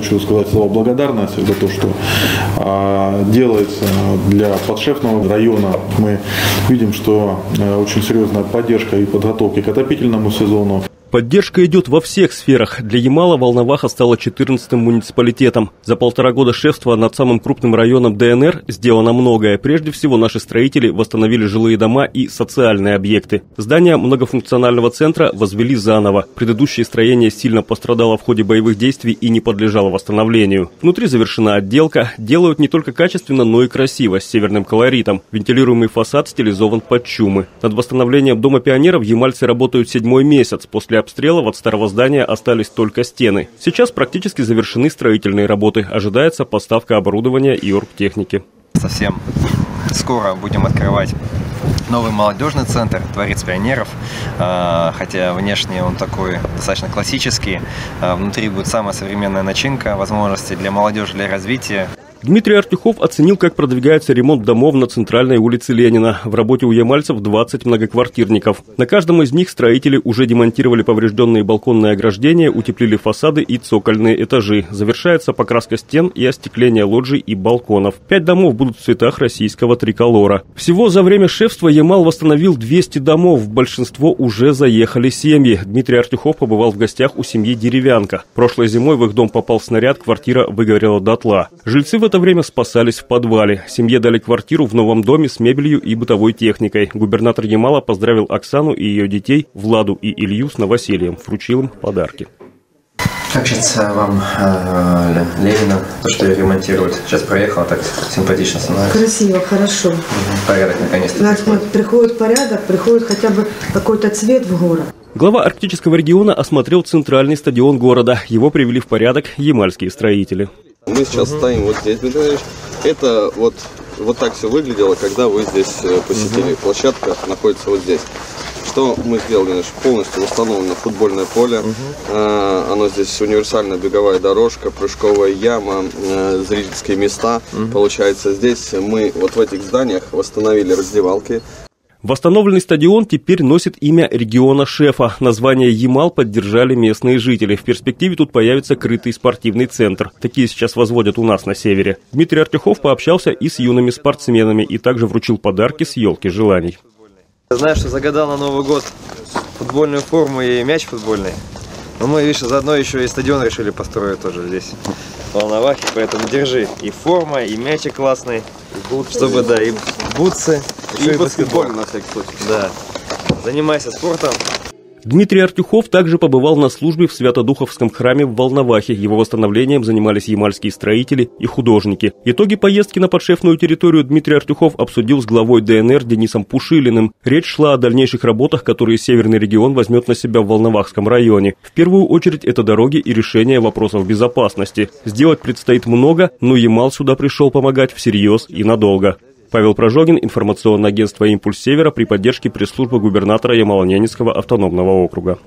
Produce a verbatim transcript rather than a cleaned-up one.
хочу сказать слово благодарности за то, что а, делается для подшефного района. Мы видим, что а, очень серьезная поддержка и подготовка к отопительному сезону. Поддержка идет во всех сферах. Для Ямала Волноваха стала четырнадцатым муниципалитетом. За полтора года шефства над самым крупным районом ДНР сделано многое. Прежде всего, наши строители восстановили жилые дома и социальные объекты. Здания многофункционального центра возвели заново. Предыдущее строение сильно пострадало в ходе боевых действий и не подлежало восстановлению. Внутри завершена отделка. Делают не только качественно, но и красиво, с северным колоритом. Вентилируемый фасад стилизован под чумы. Над восстановлением Дома пионеров ямальцы работают седьмой месяц. После обстрелов от старого здания остались только стены. Сейчас практически завершены строительные работы. Ожидается поставка оборудования и оргтехники. Совсем скоро будем открывать новый молодежный центр «Дворец пионеров», хотя внешне он такой достаточно классический. Внутри будет самая современная начинка, возможности для молодежи, для развития. Дмитрий Артюхов оценил, как продвигается ремонт домов на центральной улице Ленина. В работе у ямальцев двадцать многоквартирников. На каждом из них строители уже демонтировали поврежденные балконные ограждения, утеплили фасады и цокольные этажи. Завершается покраска стен и остекление лоджий и балконов. Пять домов будут в цветах российского триколора. Всего за время шефства Ямал восстановил двести домов. В большинство уже заехали семьи. Дмитрий Артюхов побывал в гостях у семьи Деревянка. Прошлой зимой в их дом попал снаряд, квартира выгорела дотла. Жильцы в В это время спасались в подвале. Семье дали квартиру в новом доме с мебелью и бытовой техникой. Губернатор Ямала поздравил Оксану и ее детей, Владу и Илью, с новосельем. Вручил им подарки. Как кажется вам, Ленина, то, что ее ремонтируют? Сейчас проехала, так симпатично становится. Красиво, хорошо. Порядок наконец-то. Приходит. приходит порядок, приходит хотя бы какой-то цвет в город. Глава арктического региона осмотрел центральный стадион города. Его привели в порядок ямальские строители. Мы сейчас угу. стоим вот здесь, Дмитрий Ильич. Это вот, вот так все выглядело, когда вы здесь посетили. Угу. Площадка находится вот здесь. Что мы сделали? Полностью восстановлено футбольное поле. Угу. А, оно здесь универсальная беговая дорожка, прыжковая яма, а, зрительские места. Угу. Получается, здесь мы вот в этих зданиях восстановили раздевалки. Восстановленный стадион теперь носит имя региона шефа. Название Ямал поддержали местные жители. В перспективе тут появится крытый спортивный центр. Такие сейчас возводят у нас на севере. Дмитрий Артюхов пообщался и с юными спортсменами, и также вручил подарки с елки желаний. Знаешь, что загадал на Новый год футбольную форму и мяч футбольный. Но мы, видишь, заодно еще и стадион решили построить тоже здесь, в Волновахе. Поэтому держи и форма, и мячик классный, чтобы, да, и бутсы. Еще и, и баскетбол, на всякий случай. Да. Занимайся спортом. Дмитрий Артюхов также побывал на службе в Свято-Духовском храме в Волновахе. Его восстановлением занимались ямальские строители и художники. Итоги поездки на подшефную территорию Дмитрий Артюхов обсудил с главой ДНР Денисом Пушилиным. Речь шла о дальнейших работах, которые северный регион возьмет на себя в Волновахском районе. В первую очередь это дороги и решение вопросов безопасности. Сделать предстоит много, но Ямал сюда пришел помогать всерьез и надолго. Павел Прожогин, информационное агентство «Импульс Севера» при поддержке пресс-службы губернатора Ямало-Ненецкого автономного округа.